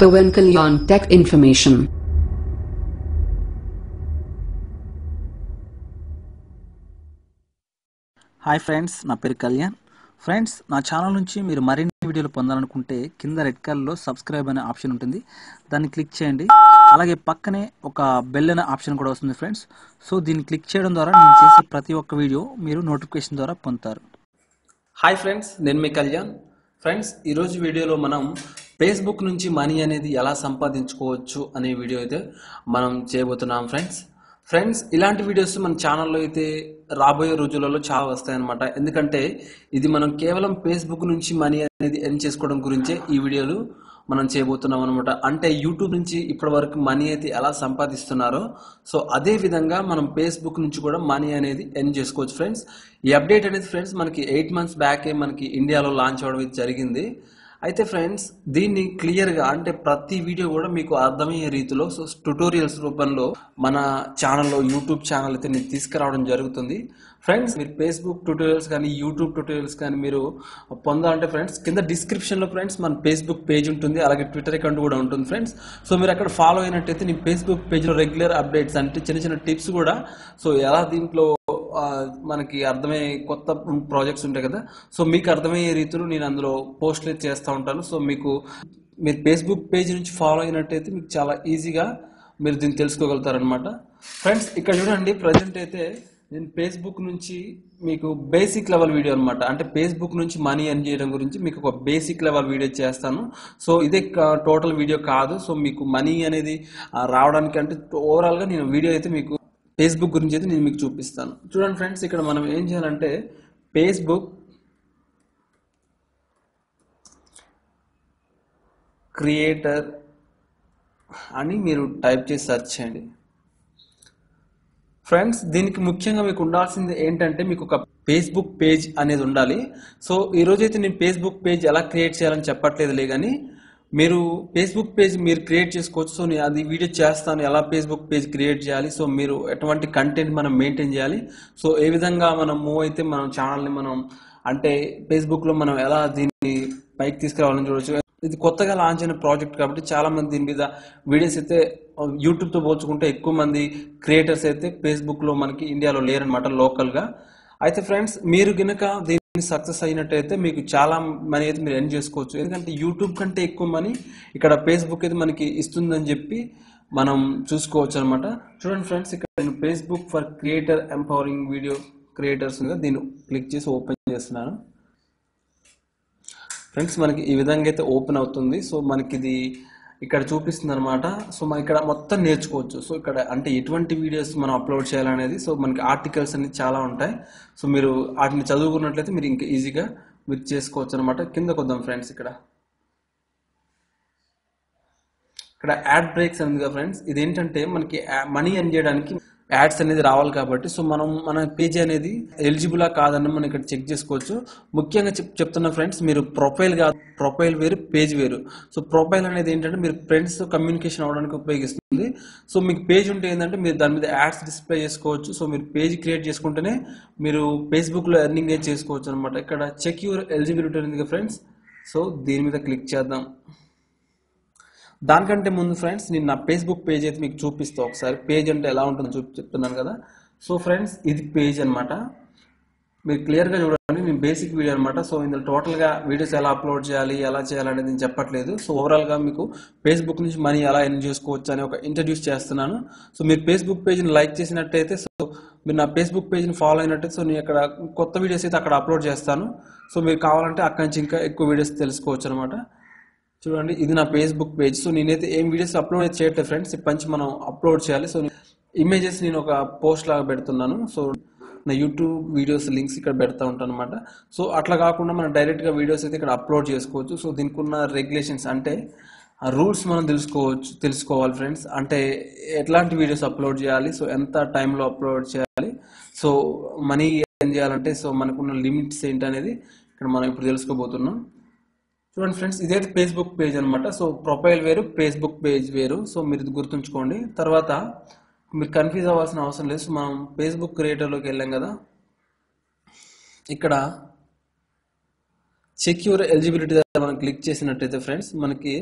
But when can you contact information? Hi friends, na peru Kalyan. Friends, na channel nunchi meeru marini videolu pondalanukunte kinda red color lo subscribe ane option untundi. Danni click cheyandi. అలాగే పక్కనే ఒక bell అనే option కూడా వస్తుంది friends. So దీన్ని click చేయడం ద్వారా నేను చేసే ప్రతి ఒక్క వీడియో మీరు నోటిఫికేషన్ ద్వారా పొందుతారు. హాయ్ ఫ్రెండ్స్, నేను మీ కళ్యాణ్. ఫ్రెండ్స్, ఈ రోజు వీడియోలో మనం Facebook నుంచి మనీ అనేది ఎలా సంపాదించుకోవచ్చు అనే వీడియో అయితే మనం చేయబోతున్నాం ఫ్రెండ్స్. ఇలాంటి వీడియోస్ మన ఛానల్లో అయితే రాబోయే రోజులలో చాలా వస్తాయన్నమాట. ఎందుకంటే ఇది మనం కేవలం Facebook నుంచి మనీ అనేది ఎర్న్ చేసుకోవడం గురించే ఈ వీడియోలు మనం చేయబోతున్నాం అనమాట. అంటే యూట్యూబ్ నుంచి ఇప్పటి వరకు మనీ అయితే ఎలా సంపాదిస్తున్నారో, సో అదే విధంగా మనం Facebook నుంచి కూడా మనీ అనేది ఎర్న్ చేసుకోవచ్చు ఫ్రెండ్స్. ఈ అప్డేట్ అనేది ఫ్రెండ్స్ మనకి 8 months బ్యాకే మనకి ఇండియాలో లాంచ్ అవ్వడం జరిగింది. అయితే ఫ్రెండ్స్, దీన్ని క్లియర్గా అంటే ప్రతి వీడియో కూడా మీకు అర్థమయ్యే రీతిలో సో ట్యుటోరియల్స్ రూపంలో మన ఛానల్లో యూట్యూబ్ ఛానల్ అయితే నేను తీసుకురావడం జరుగుతుంది ఫ్రెండ్స్. మీరు Facebook ట్యుటోరియల్స్ కానీ యూట్యూబ్ ట్యుటోరియల్స్ కానీ మీరు పొందాలంటే ఫ్రెండ్స్ కింద డిస్క్రిప్షన్లో ఫ్రెండ్స్ మన Facebook పేజ్ ఉంటుంది, అలాగే ట్విట్టర్ అకౌంట్ కూడా ఉంటుంది ఫ్రెండ్స్. సో మీరు అక్కడ ఫాలో అయినట్టయితే నేను Facebook పేజ్లో రెగ్యులర్ అప్డేట్స్ అంటే చిన్న చిన్న టిప్స్ కూడా, సో ఎలా దీంట్లో మనకి అర్థమయ్యే కొత్త ప్రాజెక్ట్స్ ఉంటాయి కదా, సో మీకు అర్థమయ్యే రీతిలో నేను అందులో పోస్ట్లు చేస్తూ ఉంటాను. సో మీరు Facebook పేజ్ నుంచి ఫాలో అయినట్టయితే మీకు చాలా ఈజీగా మీరు దీన్ని తెలుసుకోగలుగుతారనమాట. ఫ్రెండ్స్, ఇక్కడ చూడండి ప్రజెంట్ అయితే నేను Facebook నుంచి మీకు బేసిక్ లెవెల్ వీడియో అనమాట. అంటే Facebook నుంచి మనీ ఎర్న్ చేయడం గురించి మీకు ఒక బేసిక్ లెవెల్ వీడియో చేస్తాను. సో ఇదే టోటల్ వీడియో కాదు. సో మీకు మనీ అనేది రావడానికి అంటే ఓవరాల్గా నేను వీడియో అయితే మీకు Facebook గురించి అయితే నేను మీకు చూపిస్తాను. చూడండి ఫ్రెండ్స్, ఇక్కడ మనం ఏం చేయాలంటే Facebook క్రియేటర్ అని మీరు టైప్ చేసి సెర్చ్ చేయండి ఫ్రెండ్స్. దీనికి ముఖ్యంగా మీకు ఉండాల్సింది ఏంటంటే మీకు ఒక Facebook పేజ్ అనేది ఉండాలి. సో ఈరోజైతే నేను Facebook పేజ్ ఎలా క్రియేట్ చేయాలని చెప్పట్లేదులే, కానీ మీరు Facebook పేజ్ మీరు క్రియేట్ చేసుకోవచ్చు. సో నేను అది వీడియో చేస్తాను ఎలా Facebook పేజ్ క్రియేట్ చేయాలి, సో మీరు ఎటువంటి కంటెంట్ మనం మెయింటైన్ చేయాలి, సో ఏ విధంగా మనం మూవ్ అయితే మనం ఛానల్ని మనం అంటే Facebook లో మనం ఎలా దీన్ని పైకి తీసుకురావాలని చూడవచ్చు. ఇది కొత్తగా లాంచ్ అయిన ప్రాజెక్ట్ కాబట్టి చాలా మంది దీని మీద వీడియోస్ అయితే యూట్యూబ్తో పోల్చుకుంటే ఎక్కువ మంది క్రియేటర్స్ అయితే Facebook లో మనకి ఇండియాలో లేరనమాట లోకల్గా. అయితే ఫ్రెండ్స్, మీరు గనక సక్సెస్ అయినట్టయితే మీకు చాలా మనీ అయితే మీరు ఎర్న్ చేసుకోవచ్చు. ఎందుకంటే యూట్యూబ్ కంటే ఎక్కువ మనీ ఇక్కడ Facebook అయితే మనకి ఇస్తుందని చెప్పి మనం చూసుకోవచ్చు అనమాట. చూడండి ఫ్రెండ్స్, ఇక్కడ నేను Facebook for creator empowering video creators దీన్ని క్లిక్ చేసి ఓపెన్ చేస్తున్నాను ఫ్రెండ్స్. మనకి ఈ విధంగా అయితే ఓపెన్ అవుతుంది. సో మనకి ఇది ఇక్కడ చూపిస్తుంది అనమాట. సో మనం ఇక్కడ మొత్తం నేర్చుకోవచ్చు. సో ఇక్కడ అంటే ఎటువంటి వీడియోస్ మనం అప్లోడ్ చేయాలనేది, సో మనకి ఆర్టికల్స్ అన్ని చాలా ఉంటాయి. సో మీరు వాటిని చదువుకున్నట్లయితే మీరు ఇంకా ఈజీగా మీరు చేసుకోవచ్చు అనమాట. కిందకు వద్దాం ఫ్రెండ్స్. ఇక్కడ యాడ్ బ్రేక్స్ అనేది కదా ఫ్రెండ్స్, ఇది ఏంటంటే మనకి మనీ ఎర్న్ చేయడానికి యాడ్స్ అనేది రావాలి కాబట్టి, సో మనం మన పేజీ అనేది ఎలిజిబులా కాదని మనం ఇక్కడ చెక్ చేసుకోవచ్చు. ముఖ్యంగా చెప్తున్నా ఫ్రెండ్స్, మీరు ప్రొఫైల్ కాదు, ప్రొఫైల్ వేరు పేజ్ వేరు. సో ప్రొఫైల్ అనేది ఏంటంటే మీరు ఫ్రెండ్స్తో కమ్యూనికేషన్ అవ్వడానికి ఉపయోగిస్తుంది. సో మీకు పేజ్ ఉంటే ఏంటంటే మీరు దాని మీద యాడ్స్ డిస్ప్లే చేసుకోవచ్చు. సో మీరు పేజ్ క్రియేట్ చేసుకుంటేనే మీరు ఫేస్బుక్లో ఎర్నింగ్ చేసుకోవచ్చు అనమాట. ఇక్కడ చెక్ యువర్ ఎలిజిబిలిటీ అనేది ఫ్రెండ్స్, సో దీని మీద క్లిక్ చేద్దాం. దానికంటే ముందు ఫ్రెండ్స్, నేను నా Facebook పేజ్ అయితే మీకు చూపిస్తా. ఒకసారి పేజ్ అంటే ఎలా ఉంటుందో చెప్తున్నాను కదా. సో ఫ్రెండ్స్, ఇది పేజ్ అనమాట. మీరు క్లియర్గా చూడండి, నేను బేసిక్ వీడియో అనమాట. సో ఇందులో టోటల్గా వీడియోస్ ఎలా అప్లోడ్ చేయాలి, ఎలా చేయాలనేది నేను చెప్పట్లేదు. సో ఓవరాల్గా మీకు Facebook నుంచి మనీ ఎలా ఎర్న్ చేసుకోవచ్చు అని ఒక ఇంట్రడ్యూస్ చేస్తున్నాను. సో మీరు Facebook పేజ్ని లైక్ చేసినట్టయితే, సో మీరు నా Facebook పేజ్ని ఫాలో అయినట్టయితే, సో నేను అక్కడ కొత్త వీడియోస్ అయితే అక్కడ అప్లోడ్ చేస్తాను. సో మీరు కావాలంటే అక్కడి నుంచి ఇంకా ఎక్కువ వీడియోస్ తెలుసుకోవచ్చు అనమాట. చూడండి, ఇది నా Facebook పేజ్. సో నేనైతే ఏం వీడియోస్ అప్లోడ్ అయితే చేయట్లేదు ఫ్రెండ్స్. ఇప్పటి నుంచి మనం అప్లోడ్ చేయాలి. సో ఇమేజెస్ నేను ఒక పోస్ట్ లాగా పెడుతున్నాను. సో నా యూట్యూబ్ వీడియోస్ లింక్స్ ఇక్కడ పెడతా ఉంటాను అనమాట. సో అట్లా కాకుండా మనం డైరెక్ట్గా వీడియోస్ అయితే ఇక్కడ అప్లోడ్ చేసుకోవచ్చు. సో దీనికి ఉన్న రెగ్యులేషన్స్ అంటే ఆ రూల్స్ మనం తెలుసుకోవాలి ఫ్రెండ్స్. అంటే ఎట్లాంటి వీడియోస్ అప్లోడ్ చేయాలి, సో ఎంత టైంలో అప్లోడ్ చేయాలి, సో మనీ ఏం చేయాలంటే, సో మనకున్న లిమిట్స్ ఏంటనేది ఇక్కడ మనం ఇప్పుడు తెలుసుకోబోతున్నాం. చూడండి ఫ్రెండ్స్, ఇదైతే Facebook పేజ్ అనమాట. సో ప్రొఫైల్ వేరు Facebook పేజ్ వేరు. సో మీరు ఇది గుర్తుంచుకోండి. తర్వాత మీరు కన్ఫ్యూజ్ అవ్వాల్సిన అవసరం లేదు. సో మనం Facebook క్రియేటర్లోకి వెళ్ళాం కదా, ఇక్కడ చెక్ యువర్ ఎలిజిబిలిటీ దగ్గర మనం క్లిక్ చేసినట్టయితే ఫ్రెండ్స్ మనకి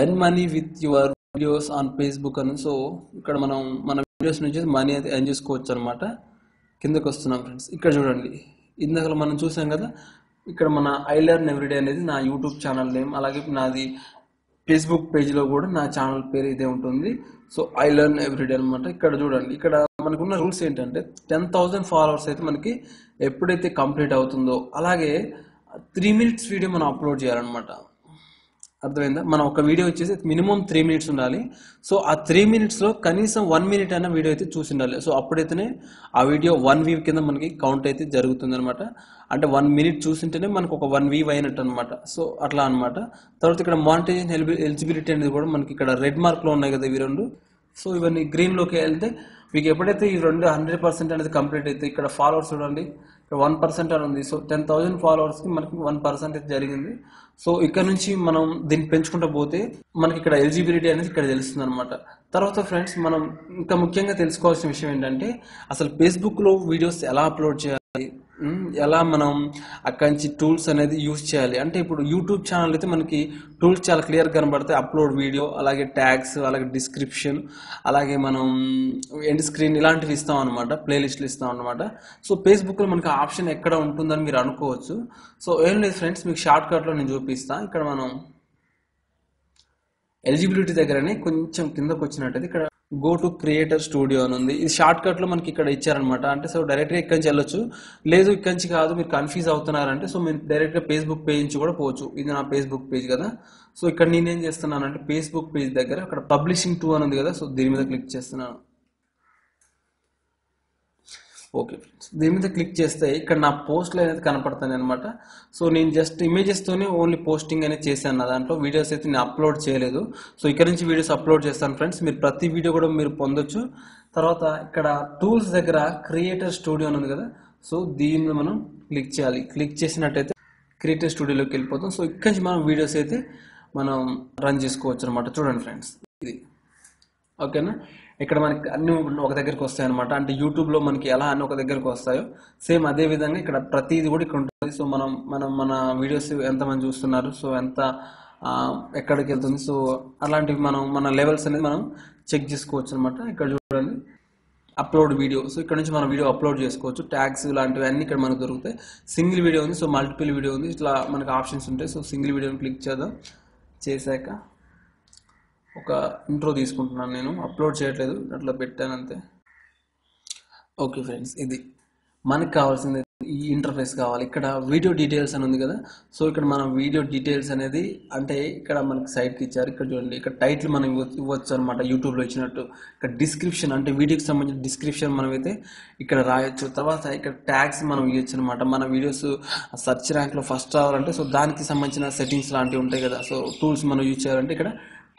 earn money with your videos on Facebook అని సో ఇక్కడ మనం మన వీడియోస్ నుంచి మనీ అయితే ఎర్న్ చేసుకోవచ్చు అనమాట. కిందకు వస్తున్నాం ఫ్రెండ్స్, ఇక్కడ చూడండి ఇందాక మనం చూసాం కదా, ఇక్కడ మన ఐ లెర్న్ ఎవ్రీడే అనేది నా యూట్యూబ్ ఛానల్ నేమ్, అలాగే నాది ఫేస్బుక్ పేజ్లో కూడా నా ఛానల్ పేరు ఇదే ఉంటుంది. సో ఐ లెర్న్ ఎవ్రీడే అనమాట. ఇక్కడ చూడండి ఇక్కడ మనకున్న రూల్స్ ఏంటంటే 10,000 ఫాలోవర్స్ అయితే మనకి ఎప్పుడైతే కంప్లీట్ అవుతుందో అలాగే 3 minutes వీడియో మనం అప్లోడ్ చేయాలన్నమాట. అర్థమైందా? మనం ఒక వీడియో వచ్చేసి మినిమం 3 minutes ఉండాలి. సో ఆ 3 minutesలో కనీసం 1 minute అయినా వీడియో అయితే చూసి ఉండాలి. సో అప్పుడైతేనే ఆ వీడియో 1 view కింద మనకి కౌంట్ అయితే జరుగుతుంది అనమాట. అంటే 1 minute చూసింటేనే మనకు ఒక 1 view అయినట్టు అనమాట. సో అట్లా అనమాట. తర్వాత ఇక్కడ మానిటైజేషన్ ఎలిజిబిలిటీ అనేది కూడా మనకి ఇక్కడ రెడ్ మార్క్లో ఉన్నాయి కదా ఇవి రెండు. సో ఇవన్నీ గ్రీన్లోకి వెళ్తే మీకు ఎప్పుడైతే ఈ రెండు 100% అనేది కంప్లీట్ అయితే ఇక్కడ ఫాలోవర్స్ చూడండి 1% అని ఉంది. సో 10,000 ఫాలోవర్స్కి మనకి 1% అయితే జరిగింది. సో ఇక్కడ నుంచి మనం దీన్ని పెంచుకుంటూ పోతే మనకి ఇక్కడ ఎలిజిబిలిటీ అనేది ఇక్కడ తెలుస్తుంది అనమాట. తర్వాత ఫ్రెండ్స్ మనం ఇంకా ముఖ్యంగా తెలుసుకోవాల్సిన విషయం ఏంటంటే అసలు ఫేస్బుక్లో వీడియోస్ ఎలా అప్లోడ్ చేయాలి, ఎలా మనం అక్కడి నుంచి టూల్స్ అనేది యూజ్ చేయాలి. అంటే ఇప్పుడు యూట్యూబ్ ఛానల్ అయితే మనకి టూల్స్ చాలా క్లియర్గా కనబడతాయి, అప్లోడ్ వీడియో, అలాగే ట్యాగ్స్, అలాగే డిస్క్రిప్షన్, అలాగే మనం ఎండ్ స్క్రీన్ ఇలాంటివి ఇస్తాం అనమాట, ప్లేలిస్ట్లు ఇస్తాం అనమాట. సో ఫేస్బుక్లో మనకి ఆప్షన్ ఎక్కడ ఉంటుందని మీరు అనుకోవచ్చు. సో ఏం లేదు ఫ్రెండ్స్, మీకు షార్ట్ కట్లో నేను చూపిస్తాను. ఇక్కడ మనం ఎలిజిబిలిటీ దగ్గరనే కొంచెం కిందకు వచ్చినట్టయితే ఇక్కడ గో టు క్రియేటర్ స్టూడియో అని ఉంది. ఇది షార్ట్ కట్లో మనకి ఇక్కడ ఇచ్చారనమాట. అంటే సో డైరెక్ట్గా ఇక్కడి నుంచి వెళ్ళొచ్చు, లేదు ఇక్కడి నుంచి కాదు మీరు కన్ఫ్యూజ్ అవుతున్నారంటే సో మీరు డైరెక్ట్గా ఫేస్బుక్ పేజ్ నుంచి కూడా పోవచ్చు. ఇది నా ఫేస్బుక్ పేజ్ కదా. సో ఇక్కడ నేనేం చేస్తున్నానంటే ఫేస్బుక్ పేజ్ దగ్గర అక్కడ పబ్లిషింగ్ 2 అని ఉంది కదా, సో దీని మీద క్లిక్ చేస్తున్నాను. ఓకే ఫ్రెండ్స్, దీని మీద క్లిక్ చేస్తే ఇక్కడ నా పోస్ట్లు అనేది కనపడతాయి అనమాట. సో నేను జస్ట్ ఇమేజెస్తోనే ఓన్లీ పోస్టింగ్ అనేది చేశాను, నా దాంట్లో వీడియోస్ అయితే నేను అప్లోడ్ చేయలేదు. సో ఇక్కడ నుంచి వీడియోస్ అప్లోడ్ చేస్తాను ఫ్రెండ్స్, మీరు ప్రతి వీడియో కూడా మీరు పొందొచ్చు. తర్వాత ఇక్కడ టూల్స్ దగ్గర క్రియేటర్ స్టూడియో అని ఉంది కదా, సో దీన్ని మనం క్లిక్ చేయాలి. క్లిక్ చేసినట్టయితే క్రియేటర్ స్టూడియోలోకి వెళ్ళిపోతాం. సో ఇక్కడ నుంచి మనం వీడియోస్ అయితే మనం రన్ చేసుకోవచ్చు అనమాట. చూడండి ఫ్రెండ్స్ ఇది ఓకేనా, ఇక్కడ మనకి అన్ని ఒక దగ్గరికి వస్తాయి అనమాట. అంటే యూట్యూబ్లో మనకి ఎలా అన్ని ఒక దగ్గరికి వస్తాయో సేమ్ అదే విధంగా ఇక్కడ ప్రతిది కూడా ఇక్కడ ఉంటుంది. సో మనం మన వీడియోస్ ఎంతమంది చూస్తున్నారు, సో ఎంత ఎక్కడికి వెళ్తుంది, సో అలాంటివి మనం మన లెవెల్స్ అనేది మనం చెక్ చేసుకోవచ్చు అనమాట. ఇక్కడ చూడండి అప్లోడ్ వీడియో, సో ఇక్కడ నుంచి మనం వీడియో అప్లోడ్ చేసుకోవచ్చు. ట్యాగ్స్ ఇలాంటివి అన్నీ ఇక్కడ మనకు దొరుకుతాయి. సింగిల్ వీడియో ఉంది, సో మల్టిపుల్ వీడియో ఉంది, ఇట్లా మనకు ఆప్షన్స్ ఉంటాయి. సో సింగిల్ వీడియోని క్లిక్ చేద్దాం. చేశాక ఒక ఇంట్రో తీసుకుంటున్నాను, నేను అప్లోడ్ చేయట్లేదు, అట్లా పెట్టాను అంతే. ఓకే ఫ్రెండ్స్, ఇది మనకు కావాల్సింది ఈ ఇంటర్ఫేస్ కావాలి. ఇక్కడ వీడియో డీటెయిల్స్ అని ఉంది కదా, సో ఇక్కడ మనం వీడియో డీటెయిల్స్ అనేది అంటే ఇక్కడ మనకి సైట్కి ఇచ్చారు. ఇక్కడ చూడండి ఇక్కడ టైటిల్ మనం ఇవ్వచ్చు అనమాట, యూట్యూబ్లో ఇచ్చినట్టు. ఇక్కడ డిస్క్రిప్షన్ అంటే వీడియోకి సంబంధించిన డిస్క్రిప్షన్ మనమైతే ఇక్కడ రాయొచ్చు. తర్వాత ఇక్కడ ట్యాగ్స్ మనం ఇవ్వచ్చు అనమాట. మన వీడియోస్ సెర్చ్ ర్యాంక్లో ఫస్ట్ రావాలంటే సో దానికి సంబంధించిన సెట్టింగ్స్ లాంటివి ఉంటాయి కదా, సో టూల్స్ మనం యూజ్ చేయాలంటే ఇక్కడ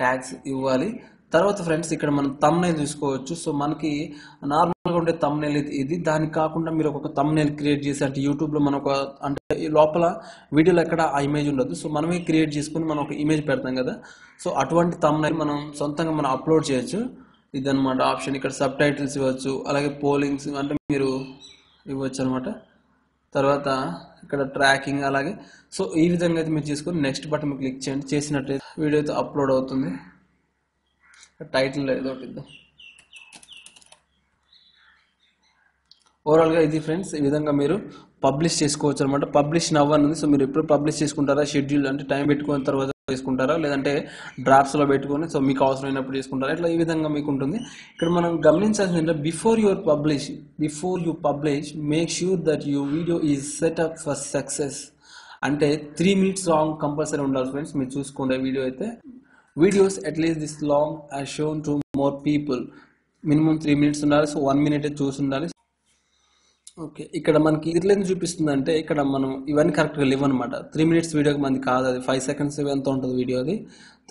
ట్యాగ్స్ ఇవ్వాలి. తర్వాత ఫ్రెండ్స్ ఇక్కడ మనం థంబ్నైల్ చూసుకోవచ్చు. సో మనకి నార్మల్గా ఉండే థంబ్నైల్ అయితే ఇది, దాని కాకుండా మీరు ఒక థంబ్నైల్ క్రియేట్ చేసి అంటే యూట్యూబ్లో మనం ఒక అంటే లోపల వీడియోలో ఎక్కడ ఆ ఇమేజ్ ఉండదు, సో మనమే క్రియేట్ చేసుకుని మనం ఒక ఇమేజ్ పెడతాం కదా, సో అటువంటి థంబ్నైల్ మనం సొంతంగా మనం అప్లోడ్ చేయొచ్చు. ఇదన్నమాట ఆప్షన్. ఇక్కడ సబ్ టైటిల్స్ ఇవ్వచ్చు, అలాగే పోలింగ్స్ అంటే మీరు ఇవ్వచ్చు అనమాట. తర్వాత ఇక్కడ ట్రాకింగ్ అలాగే సో ఈ విధంగా అయితే మీరు చేసుకుని నెక్స్ట్ బటన్ క్లిక్ చేయండి. చేసినట్టయితే వీడియో అయితే అప్లోడ్ అవుతుంది. టైటిల్ ఏదో ఇద్దాం. ఓవరాల్గా ఇది ఫ్రెండ్స్, ఈ విధంగా మీరు పబ్లిష్ చేసుకోవచ్చు అనమాట. పబ్లిష్ నవ్ అని ఉంది, సో మీరు ఎప్పుడు పబ్లిష్ చేసుకుంటారా, షెడ్యూల్ అంటే టైం పెట్టుకున్న తర్వాత చేసుకుంటారా, లేదంటే డ్రాఫ్ట్స్లో పెట్టుకొని సో మీకు అవసరమైనప్పుడు చేసుకుంటారా, ఇట్లా ఈ విధంగా మీకు ఉంటుంది. ఇక్కడ మనం గమనించాల్సింది ఏంటంటే before you publish make sure that your video is setup for success. అంటే 3 minutes లాంగ్ కంపల్సరీ ఉండాలి ఫ్రెండ్స్. మీరు చూసుకునే వీడియో అయితే videos at least this long are shown to more people. Minimum 3 minutes ఉండాలి, సో 1 minute చూసి ఉండాలి. ఓకే, ఇక్కడ మనకి ఇట్లేని చూపిస్తుంది అంటే ఇక్కడ మనం ఇవన్నీ కరెక్ట్గా లేవు అనమాట. 3 minutes వీడియోకి మనది కాదు, అది 5 seconds ఎంత ఉంటుంది వీడియో అది.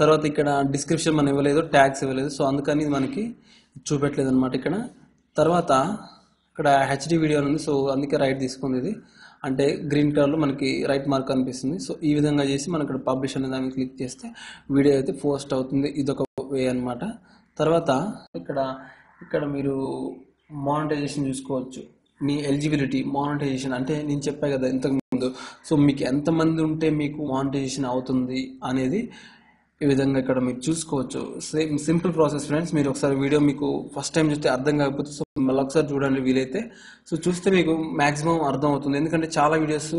తర్వాత ఇక్కడ డిస్క్రిప్షన్ మనం ఇవ్వలేదు, ట్యాగ్స్ ఇవ్వలేదు, సో అందుకని ఇది మనకి చూపెట్టలేదు అనమాట ఇక్కడ. తర్వాత ఇక్కడ హెచ్డి వీడియో ఉంది, సో అందుకే రైట్ తీసుకుంది ఇది, అంటే గ్రీన్ కలర్లో మనకి రైట్ మార్క్ అనిపిస్తుంది. సో ఈ విధంగా చేసి మనం ఇక్కడ పబ్లిష్ అనే దాన్ని క్లిక్ చేస్తే వీడియో అయితే పోస్ట్ అవుతుంది. ఇదొక వే అనమాట. తర్వాత ఇక్కడ మీరు మానిటైజేషన్ చూసుకోవచ్చు. నీ ఎలిజిబిలిటీ మానిటైజేషన్ అంటే నేను చెప్పాను కదా ఇంతకు ఉందో సో మీకు ఎంతమంది ఉంటే మీకు మానిటైజేషన్ అవుతుంది అనేది ఈ విధంగా ఇక్కడ మీరు చూసుకోవచ్చు. Same simple process friends. మీరు ఒకసారి వీడియో మీకు ఫస్ట్ టైం చూస్తే అర్థం కాకపోతే సో మళ్ళీ ఒకసారి చూడండి వీలైతే. సో చూస్తే మీకు మ్యాక్సిమం అర్థం అవుతుంది. ఎందుకంటే చాలా వీడియోస్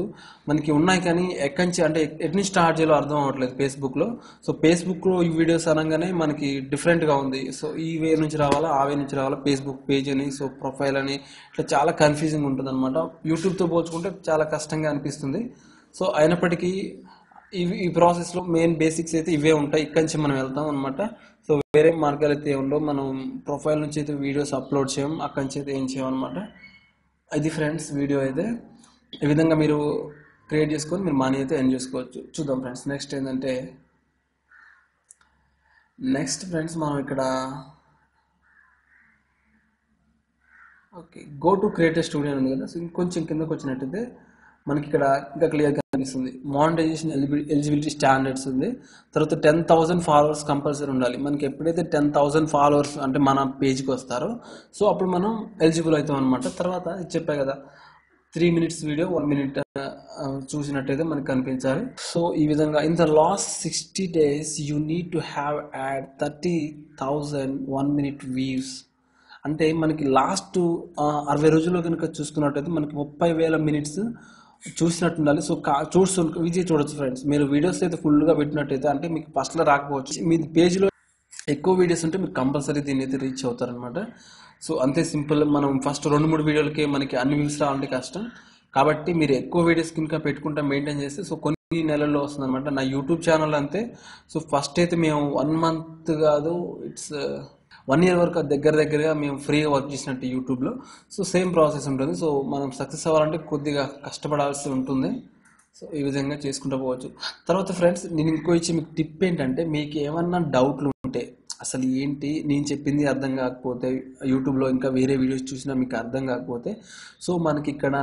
మనకి ఉన్నాయి కానీ ఎక్కడి నుంచి అంటే ఎట్ని స్టార్ట్ చేయాలో అర్థం అవ్వట్లేదు ఫేస్బుక్లో. సో ఫేస్బుక్లో ఈ వీడియోస్ అనగానే మనకి డిఫరెంట్గా ఉంది. సో ఈ వే నుంచి రావాలా ఆ వే నుంచి రావాలా, ఫేస్బుక్ పేజ్ అని సో ప్రొఫైల్ అని ఇట్లా చాలా కన్ఫ్యూజింగ్ ఉంటుంది అనమాట. యూట్యూబ్తో పోల్చుకుంటే చాలా కష్టంగా అనిపిస్తుంది. సో అయినప్పటికీ ఈ ప్రాసెస్లో మెయిన్ బేసిక్స్ అయితే ఇవే ఉంటాయి. ఇక్కడి నుంచి మనం వెళ్తాం అనమాట. సో వేరే మార్గాలు అయితే ఉండవు. మనం ప్రొఫైల్ నుంచి అయితే వీడియోస్ అప్లోడ్ చేయం, అక్కడి నుంచి అయితే ఏం చేయం అనమాట. అది ఫ్రెండ్స్ వీడియో అయితే ఈ విధంగా మీరు క్రియేట్ చేసుకొని మీరు మనీ అయితే ఎర్న్ చేసుకోవచ్చు. చూద్దాం ఫ్రెండ్స్ నెక్స్ట్ ఏంటంటే, నెక్స్ట్ ఫ్రెండ్స్ మనం ఇక్కడ okay go to creator studio ఉంది కదా. సో ఇంకొంచెం కిందకు వచ్చినట్టయితే మనకి ఇక్కడ ఇంకా క్లియర్గా అనిపిస్తుంది మానిటైజేషన్ ఎలిజిబిలిటీ స్టాండర్డ్స్ ఉంది. తర్వాత 10,000 ఫాలోవర్స్ కంపల్సరీ ఉండాలి. మనకి ఎప్పుడైతే 10,000 ఫాలోవర్స్ అంటే మన పేజ్కి వస్తారో సో అప్పుడు మనం ఎలిజిబుల్ అవుతాం అనమాట. తర్వాత చెప్పా కదా 3 minutes వీడియో 1 minute చూసినట్టయితే మనకు కనిపించాలి. సో ఈ విధంగా in the last 60 days you need to have had 30,000 1 minute views. అంటే మనకి లాస్ట్ 60 రోజుల్లో కనుక చూసుకున్నట్టయితే మనకి 30,000 minutes చూసినట్టు ఉండాలి. సో ఈజీ చూడొచ్చు ఫ్రెండ్స్. మీరు వీడియోస్ అయితే ఫుల్గా పెట్టినట్టయితే అంటే మీకు ఫస్ట్లో రాకపోవచ్చు. మీ పేజ్లో ఎక్కువ వీడియోస్ ఉంటే మీరు కంపల్సరీ దీన్ని అయితే రీచ్ అవుతారనమాట. సో అంతే సింపుల్. మనం ఫస్ట్ 2-3 వీడియోలకే మనకి అన్ని వ్యూస్ రావాలంటే కష్టం. కాబట్టి మీరు ఎక్కువ వీడియోస్ కనుక పెట్టుకుంటా మెయింటైన్ చేస్తే సో కొన్ని నెలల్లో వస్తుంది అనమాట. నా యూట్యూబ్ ఛానల్ అంతే. సో ఫస్ట్ అయితే మేము 1 month కాదు, ఇట్స్ 1 year వరకు దగ్గరగా మేము ఫ్రీగా వర్క్ చేసినట్టు యూట్యూబ్లో. సో సేమ్ ప్రాసెస్ ఉంటుంది. సో మనం సక్సెస్ అవ్వాలంటే కొద్దిగా కష్టపడాల్సి ఉంటుంది. సో ఈ విధంగా చేసుకుంటూ పోవచ్చు. తర్వాత ఫ్రెండ్స్ నేను ఇంకో ఇచ్చే మీకు టిప్ ఏంటంటే, మీకు ఏమన్నా డౌట్లు ఉంటే అసలు ఏంటి నేను చెప్పింది అర్థం కాకపోతే యూట్యూబ్లో ఇంకా వేరే వీడియోస్ చూసినా మీకు అర్థం కాకపోతే సో మనకి ఇక్కడ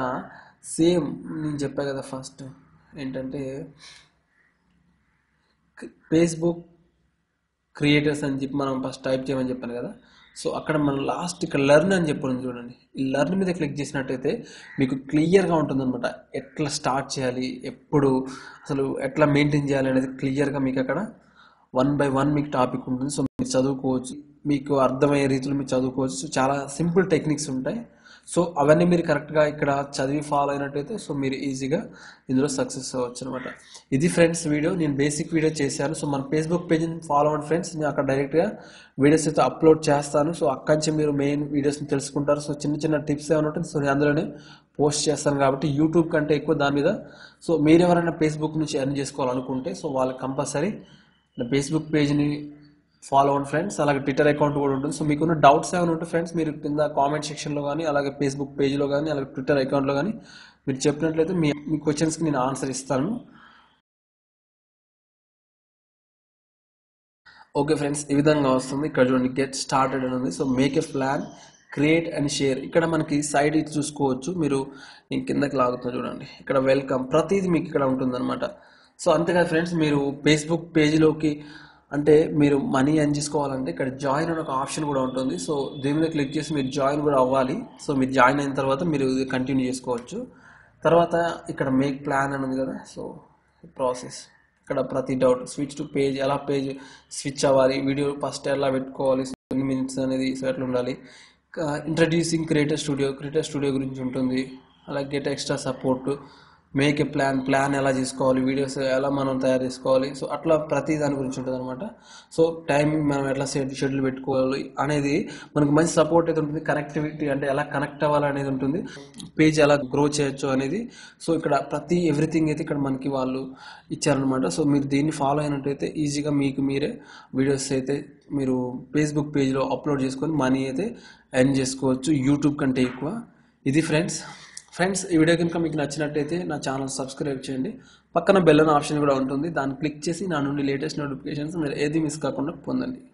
సేమ్ నేను చెప్పా కదా ఫస్ట్ ఏంటంటే ఫేస్బుక్ క్రియేటర్స్ అని చెప్పి మనం ఫస్ట్ టైప్ చేయమని చెప్పాను కదా. సో అక్కడ మనం లాస్ట్ ఇక్కడ లెర్న్ అని చెప్పాను చూడండి. ఈ లెర్న్ మీద క్లిక్ చేసినట్టయితే మీకు క్లియర్గా ఉంటుందన్నమాట. ఎట్లా స్టార్ట్ చేయాలి, ఎప్పుడు అసలు ఎట్లా మెయింటైన్ చేయాలి అనేది క్లియర్గా మీకు అక్కడ 1 by 1 మీకు టాపిక్ ఉంటుంది. సో మీరు చదువుకోవచ్చు, మీకు అర్థమయ్యే రీతిలో మీరు చదువుకోవచ్చు. సో చాలా సింపుల్ టెక్నిక్స్ ఉంటాయి. సో అవన్నీ మీరు కరెక్ట్గా ఇక్కడ చదివి ఫాలో అయినట్టయితే సో మీరు ఈజీగా ఇందులో సక్సెస్ అవ్వచ్చు అనమాట. ఇది ఫ్రెండ్స్ వీడియో. నేను బేసిక్ వీడియో చేశాను. సో మన ఫేస్బుక్ పేజ్ని ఫాలో అవ్వండి ఫ్రెండ్స్. నేను అక్కడ డైరెక్ట్గా వీడియోస్ అయితే అప్లోడ్ చేస్తాను. సో అక్కడి నుంచి మీరు మెయిన్ వీడియోస్ని తెలుసుకుంటారు. సో చిన్న టిప్స్ ఏమైనా ఉంటాయి సో నేను అందులోనే పోస్ట్ చేస్తాను. కాబట్టి యూట్యూబ్ కంటే ఎక్కువ దాని మీద. సో మీరు ఎవరైనా ఫేస్బుక్ నుంచి ఎర్న్ చేసుకోవాలనుకుంటే సో వాళ్ళకి కంపల్సరీ ఫేస్బుక్ పేజ్ని ఫాలో అవ్వండి ఫ్రెండ్స్. అలాగే ట్విట్టర్ అకౌంట్ కూడా ఉంటుంది. సో మీకున్న డౌట్స్ ఏమైనా ఉంటే ఫ్రెండ్స్ మీరు కింద కామెంట్ సెక్షన్లో కానీ అలాగే ఫేస్బుక్ పేజ్లో కానీ అలాగే ట్విట్టర్ అకౌంట్లో కానీ మీరు చెప్పినట్లయితే మీ క్వశ్చన్స్కి నేను ఆన్సర్ ఇస్తాను. ఓకే ఫ్రెండ్స్ ఈ విధంగా వస్తుంది. ఇక్కడ చూడండి గెట్ స్టార్టెడ్ అని ఉంది. So make a plan, create and share. ఇక్కడ మనకి సైడ్ ఇది చూసుకోవచ్చు. మీరు నేను కిందకి లాగుతా చూడండి ఇక్కడ వెల్కమ్ ప్రతిదీ మీకు ఇక్కడ ఉంటుందన్నమాట. సో అంతేకాదు ఫ్రెండ్స్ మీరు ఫేస్బుక్ పేజీలోకి అంటే మీరు మనీ ఎర్న్ చేసుకోవాలంటే ఇక్కడ జాయిన్ అనే ఒక ఆప్షన్ కూడా ఉంటుంది. సో దీని మీద క్లిక్ చేసి మీరు జాయిన్ కూడా అవ్వాలి. సో మీరు జాయిన్ అయిన తర్వాత మీరు కంటిన్యూ చేసుకోవచ్చు. తర్వాత ఇక్కడ మేక్ ప్లాన్ అని ఉంది కదా. సో ప్రాసెస్ ఇక్కడ ప్రతి డౌట్ స్విచ్ టు పేజ్, ఎలా పేజ్ స్విచ్ అవ్వాలి, వీడియో ఫస్ట్ ఎలా పెట్టుకోవాలి, 1 minutes అనేది సో ఎట్లా ఉండాలి, ఇంట్రడ్యూసింగ్ క్రియేటర్ స్టూడియో గురించి ఉంటుంది. అలాగే get extra support, make a plan ఎలా చేసుకోవాలి, వీడియోస్ ఎలా మనం తయారు చేసుకోవాలి. సో అట్లా ప్రతి దాని గురించి ఉంటుంది అనమాట. సో టైమింగ్ మనం ఎట్లా షెడ్యూల్ పెట్టుకోవాలి అనేది మనకు మంచి సపోర్ట్ అయితే ఉంటుంది. కనెక్టివిటీ అంటే ఎలా కనెక్ట్ అవ్వాలి అనేది ఉంటుంది. పేజ్ ఎలా గ్రో చేయొచ్చు అనేది. సో ఇక్కడ ఎవ్రీథింగ్ అయితే ఇక్కడ మనకి వాళ్ళు ఇచ్చారనమాట. సో మీరు దీన్ని ఫాలో అయినట్టయితే ఈజీగా మీకు మీరే వీడియోస్ అయితే మీరు ఫేస్బుక్ పేజ్లో అప్లోడ్ చేసుకొని మనీ అయితే ఎర్న్ చేసుకోవచ్చు యూట్యూబ్ కంటే ఎక్కువ. ఇది ఫ్రెండ్స్ ఈ వీడియో కనుక మీకు నచ్చినట్టయితే నా ఛానల్ సబ్స్క్రైబ్ చేయండి. పక్కన బెల్ అనే ఆప్షన్ కూడా ఉంటుంది. దాన్ని క్లిక్ చేసి నా నుండి లేటెస్ట్ నోటిఫికేషన్స్ మీరు ఏది మిస్ కాకుండా పొందండి.